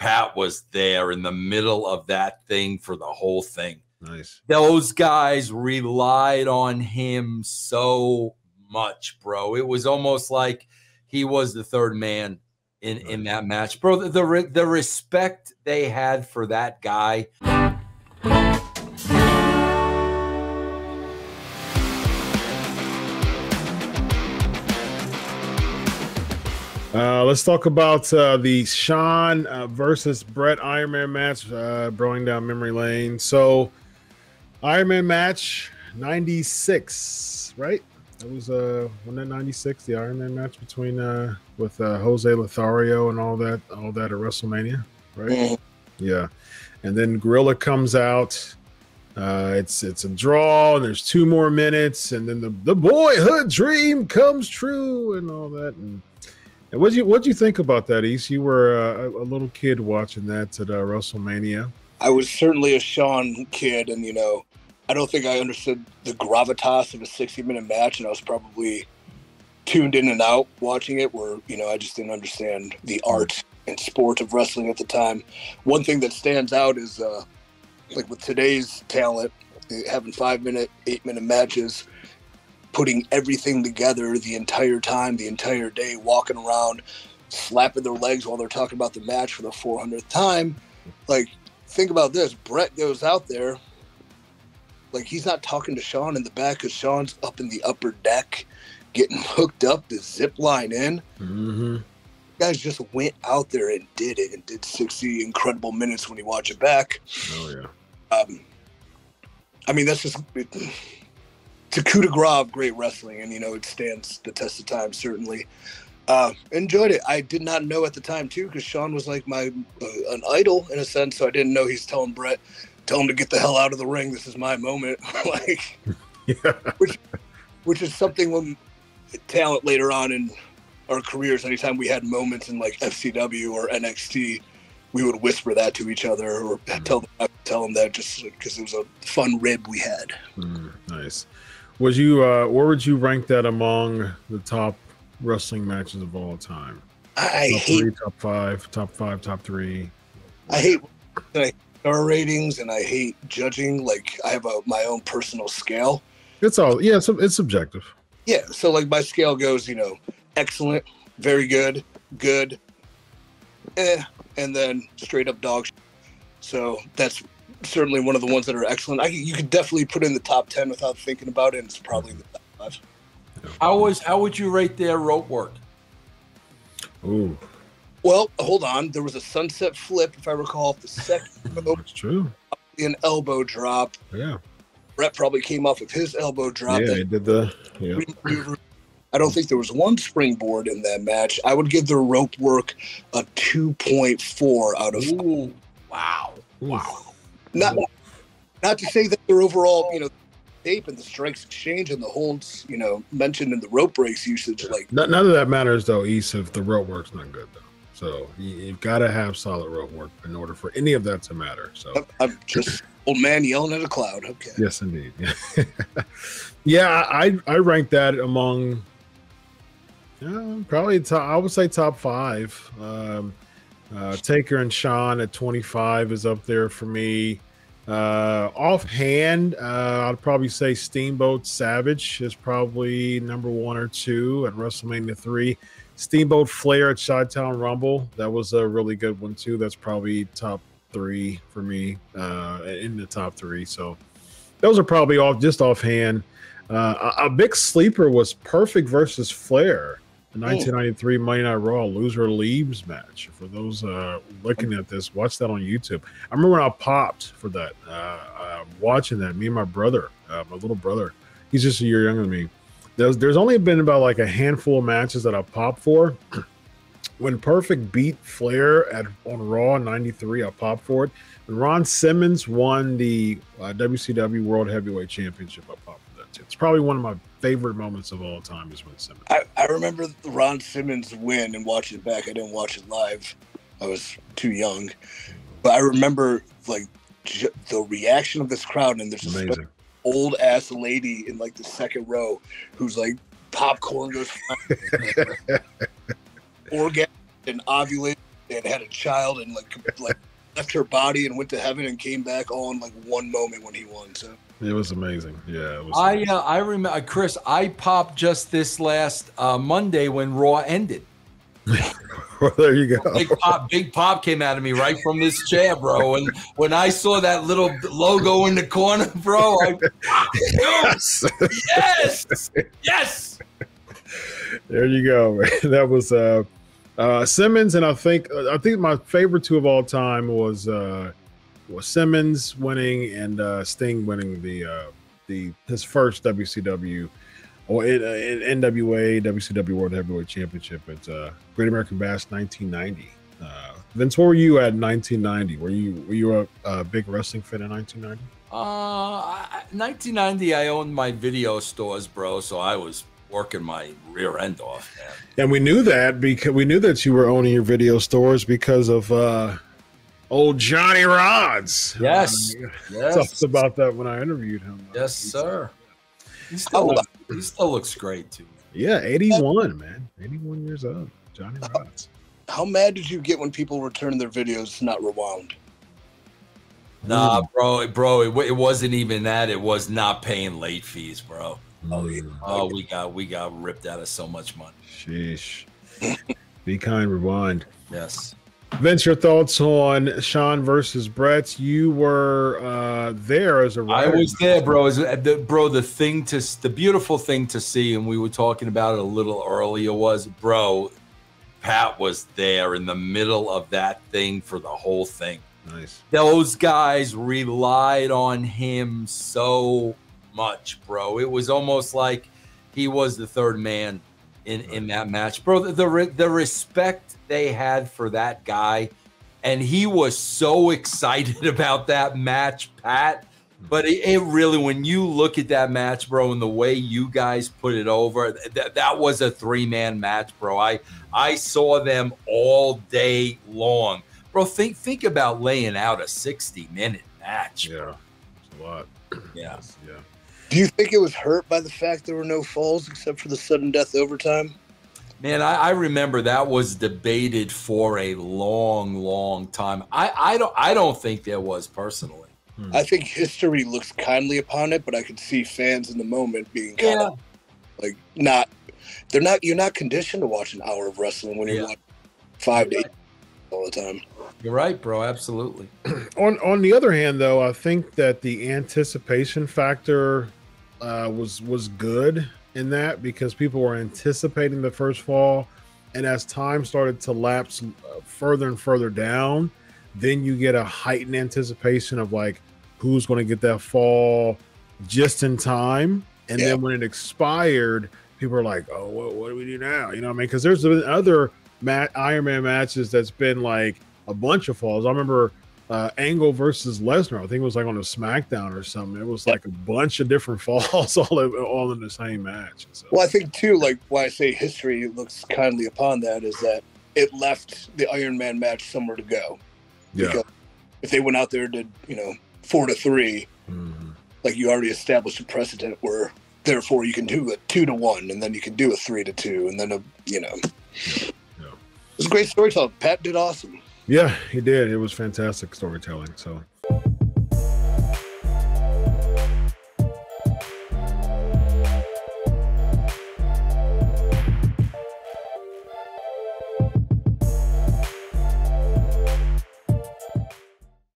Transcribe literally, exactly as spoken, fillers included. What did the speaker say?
Pat was there in the middle of that thing for the whole thing. Nice. Those guys relied on him so much, bro. It was almost like he was the third man in, nice. in that match. Bro, the, the, re the respect they had for that guy. Uh, let's talk about uh, the Shawn uh, versus Bret Iron Man match, uh, going down memory lane. So, Iron Man match ninety-six, right? That was uh, when that ninety-six, the Iron Man match between uh, with uh, Jose Lothario and all that, all that at WrestleMania, right? Yeah. Yeah. And then Gorilla comes out. Uh, it's it's a draw, and there's two more minutes, and then the the boyhood dream comes true, and all that. And What do you what do you think about that, East? You were uh, a little kid watching that at uh, WrestleMania. I was certainly a Shawn kid, and you know, I don't think I understood the gravitas of a sixty minute match, and I was probably tuned in and out watching it, where you know I just didn't understand the art and sport of wrestling at the time. One thing that stands out is uh, like with today's talent, having five minute, eight minute matches. Putting everything together the entire time, the entire day, walking around, slapping their legs while they're talking about the match for the four hundredth time. Like, think about this. Bret goes out there. Like, he's not talking to Shawn in the back because Shawn's up in the upper deck getting hooked up, the zip line in. Mm-hmm. Guys just went out there and did it and did sixty incredible minutes when you watch it back. Oh, yeah. Um, I mean, that's just... It, it's a coup de grace of great wrestling, and you know it stands the test of time. Certainly, uh, enjoyed it. I did not know at the time too, because Shawn was like my uh, an idol in a sense. So I didn't know he's telling Bret, tell him to get the hell out of the ring. This is my moment. Like, yeah. which, which is something when talent later on in our careers, anytime we had moments in like F C W or N X T, we would whisper that to each other or mm. tell them, tell them that just because it was a fun rib we had. Mm, nice. Would you, uh, where would you rank that among the top wrestling matches of all time? I top hate three, top five, top five, top three. I hate, I hate star ratings and I hate judging. Like I have a, my own personal scale. It's all yeah, it's, it's subjective. Yeah, so like my scale goes, you know, excellent, very good, good, eh, and then straight up dog shit. So that's. Certainly one of the ones that are excellent. I, you could definitely put in the top ten without thinking about it. And it's probably the top five. How was how would you rate their rope work? Ooh. Well, hold on. There was a sunset flip, if I recall, the second. That's true. An elbow drop. Yeah. Brett probably came off of his elbow drop. Yeah, he did the. Yeah. I don't think there was one springboard in that match. I would give their rope work a two point four out of. Ooh. Wow. Wow. Not, not to say that their overall, you know, tape and the strikes exchange and the holds, you know, mentioned in the rope breaks usage. Yeah. Like none of that matters though, East, if the rope work's not good though. So you, you've got to have solid rope work in order for any of that to matter. So I'm, I'm just old man yelling at a cloud. Okay. Yes, indeed. Yeah, yeah I I rank that among, yeah, probably top. I would say top five. Um, Uh, Taker and Shawn at twenty-five is up there for me. Uh, offhand, uh, I'd probably say Steamboat Savage is probably number one or two at WrestleMania three. Steamboat Flair at Chi-town Rumble, that was a really good one too. That's probably top three for me, uh, in the top three. So those are probably all just offhand. Uh, a, a big sleeper was Perfect versus Flair. The nineteen ninety-three Monday Night Raw loser leaves match. For those uh, looking at this, watch that on YouTube. I remember when I popped for that, uh, uh, watching that. Me and my brother, uh, my little brother, he's just a year younger than me. There's, there's only been about like a handful of matches that I popped for. When Perfect beat Flair at on Raw in ninety-three, I popped for it. When Ron Simmons won the uh, W C W World Heavyweight Championship, I popped for that too. It's probably one of my favorite moments of all time is when Simmons. I, I remember the Ron Simmons win and watching it back. I didn't watch it live. I was too young. But I remember like j the reaction of this crowd, and there's this old ass lady in like the second row who's like popcorn goes orgasm and ovulating they had had a child and like like left her body and went to heaven and came back all in like one moment when he won. So it was amazing. Yeah, it was I amazing. Uh, I remember, Chris, I popped just this last uh, Monday when Raw ended. Well, there you go. Big pop, big pop came out of me right from this chair, bro. And when I saw that little logo in the corner, bro, I, yes, yes, yes. There you go, man. That was uh, uh, Simmons, and I think I think my favorite two of all time was uh, was Simmons winning and uh, Sting winning the uh, the his first W C W. Or in, in N W A, W C W World Heavyweight Championship at uh, Great American Bash nineteen ninety. Uh, Vince, where were you at nineteen ninety? Were you were you a, a big wrestling fan in nineteen ninety? Uh, nineteen ninety, I owned my video stores, bro, so I was working my rear end off, man. And we knew that because we knew that you were owning your video stores because of uh, old Johnny Rodz. Yes, uh, yes. Talked about that when I interviewed him. Yes, sir. He still, looks, he still looks great, too. Yeah, eighty-one, man. eighty-one years old. Johnny Rodz. How, how mad did you get when people returned their videos not rewound? Nah, mm. bro, bro, it, it wasn't even that. It was not paying late fees, bro. Mm. Oh, yeah. oh, we got we got ripped out of so much money. Sheesh. Be kind, rewind. Yes. Vince, your thoughts on Shawn versus Bret? You were uh, there as a writer. I was there, bro. As a, the, bro, the thing to, the beautiful thing to see, and we were talking about it a little earlier, was, bro, Pat was there in the middle of that thing for the whole thing. Nice. Those guys relied on him so much, bro. It was almost like he was the third man in in that match, bro. The the, the respect they had for that guy, and he was so excited about that match, Pat. But it, it really, when you look at that match, bro, and the way you guys put it over, th that was a three-man match, bro. I i saw them all day long, bro. Think think about laying out a sixty minute match. Yeah, it's a lot. Yeah, yeah. Do you think it was hurt by the fact there were no falls except for the sudden death overtime? Man, I, I remember that was debated for a long, long time. I, I don't, I don't think there was personally. Hmm. I think history looks kindly upon it, but I could see fans in the moment being kind yeah. of like not. They're not. You're not conditioned to watch an hour of wrestling when you're yeah. like five you're to right. eight all the time. You're right, bro. Absolutely. on on the other hand, though, I think that the anticipation factor Uh, was was good in that, because people were anticipating the first fall, and as time started to lapse uh, further and further down, then you get a heightened anticipation of like who's going to get that fall just in time, and yeah. then when it expired, people are like, oh, what, what do we do now? You know what I mean? Because there's been other mat Iron Man matches that's been like a bunch of falls. I remember Uh, Angle versus Lesnar. I think it was like on a SmackDown or something. It was like a bunch of different falls all in, all in the same match. So. Well, I think too, like why I say history looks kindly upon that is that it left the Iron Man match somewhere to go. Yeah. Because if they went out there and did, you know, four to three, mm-hmm. like you already established a precedent where therefore you can do a two to one, and then you can do a three to two, and then a, you know. Yeah. Yeah. It was a great storytelling. Pat did awesome. Yeah, he did. It was fantastic storytelling. So